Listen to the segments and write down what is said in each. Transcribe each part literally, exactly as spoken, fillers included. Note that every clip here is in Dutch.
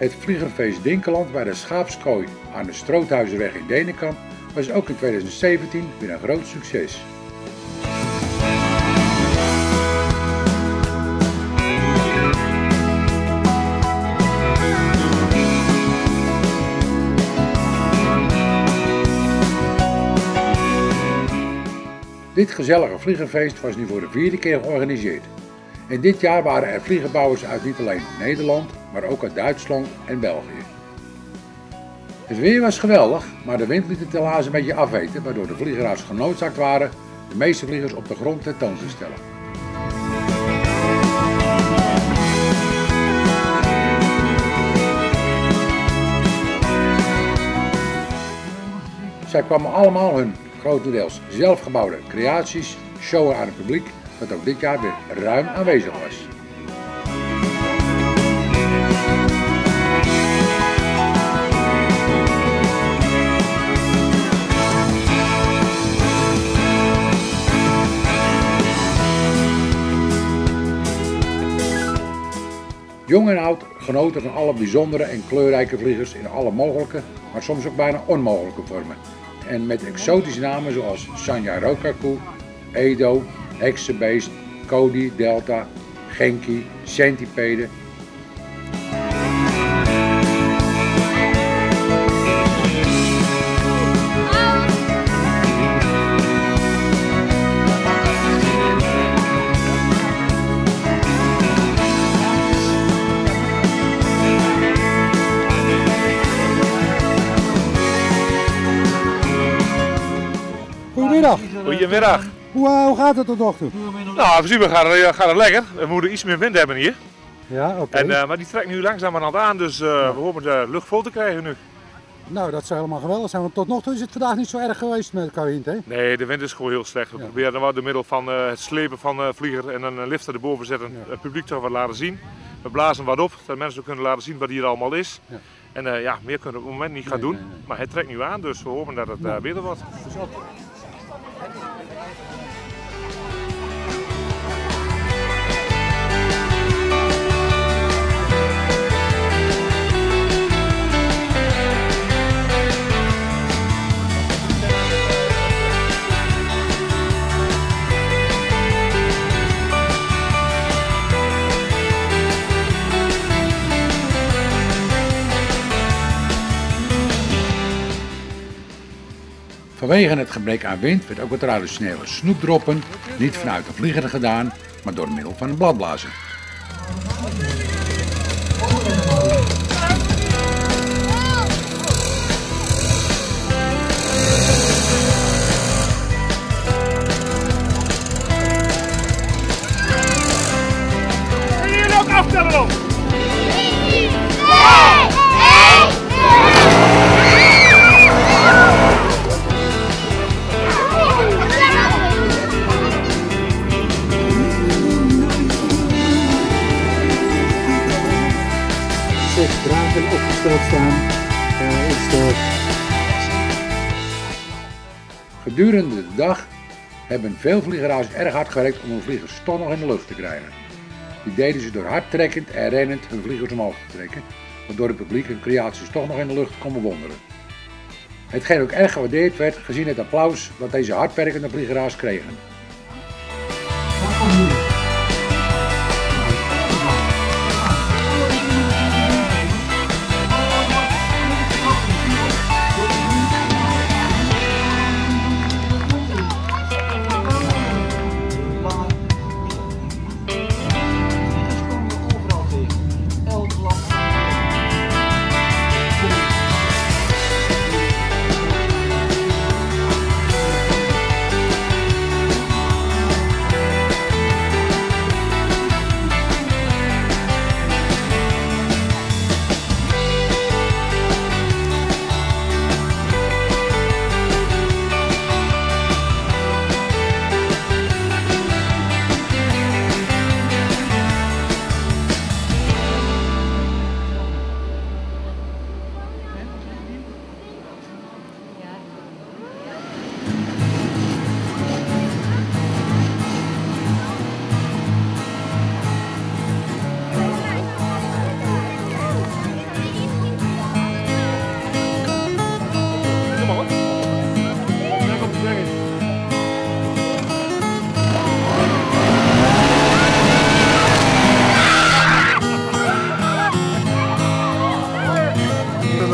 Het Vliegerfeest Dinkelland bij de Schaapskooi aan de Stroothuizenweg in Denekamp was ook in twintig zeventien weer een groot succes. Dit gezellige vliegerfeest was nu voor de vierde keer georganiseerd. En dit jaar waren er vliegerbouwers uit niet alleen Nederland, maar ook uit Duitsland en België. Het weer was geweldig, maar de wind liet het helaas een beetje afweten, waardoor de vliegeraars genoodzaakt waren de meeste vliegers op de grond tentoon te stellen. Zij kwamen allemaal hun grotendeels zelfgebouwde creaties showen aan het publiek, dat ook dit jaar weer ruim aanwezig was. Jong en oud genoten van alle bijzondere en kleurrijke vliegers in alle mogelijke, maar soms ook bijna onmogelijke vormen. En met exotische namen zoals Sanja Rokaku, Edo, Heksenbeest, Cody, Delta, Genki, Centipede. Goedemiddag. Goedemiddag. Hoe, uh, hoe gaat het tot nog toe? Nou, in principe gaat, gaat het lekker. We moeten iets meer wind hebben hier. Ja, oké. Okay. Uh, maar die trekt nu langzamerhand aan, dus uh, ja. we hopen de lucht vol te krijgen nu. Nou, dat zou helemaal geweldig zijn, want tot nog toe is het vandaag niet zo erg geweest met elkaar wind, hè? Nee, de wind is gewoon heel slecht. We ja. proberen dan wel door middel van uh, het slepen van uh, vlieger en een lifter erboven zetten, ja. het publiek toch wat laten zien. We blazen wat op, dat mensen kunnen laten zien wat hier allemaal is. Ja. En uh, ja, meer kunnen we op het moment niet gaan nee, doen. Nee, nee. Maar het trekt nu aan, dus we hopen dat het uh, ja. beter wordt. Vanwege het gebrek aan wind werd ook het traditionele snoepdroppen niet vanuit de vlieger gedaan, maar door middel van een bladblazer. Zijn jullie ook aftellen op? Dragen opgesteld staan uh, in stoort. Gedurende de dag hebben veel vliegeraars erg hard gewerkt om hun vliegers toch nog in de lucht te krijgen. Die deden ze door hardtrekkend en rennend hun vliegers omhoog te trekken, waardoor het publiek hun creaties toch nog in de lucht kon bewonderen. Hetgeen ook erg gewaardeerd werd gezien het applaus dat deze hardwerkende vliegeraars kregen.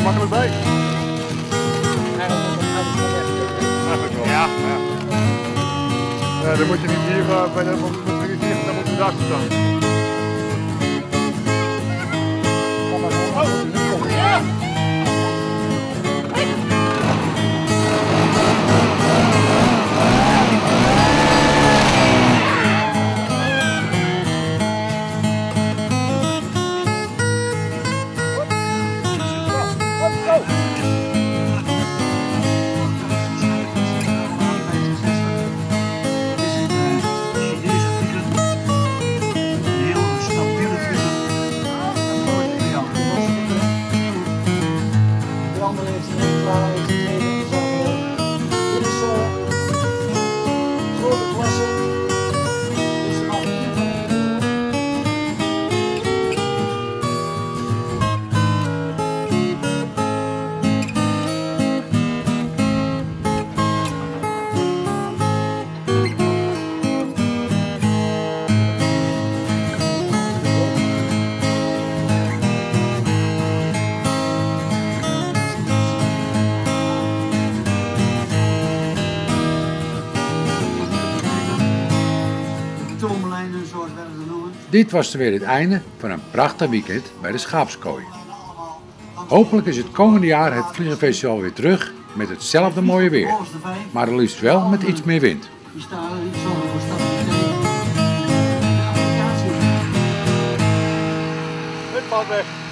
makkelijk bij. Eigenlijk wel. Ja, ja. Uh, dan moet je niet hier uh, bij de rivier, dan moet je daar staan. Oh, ja! Dit was weer het einde van een prachtig weekend bij de Schaapskooi. Hopelijk is het komende jaar het Vliegerfestival weer terug met hetzelfde mooie weer, maar het liefst wel met iets meer wind. Het valt weg.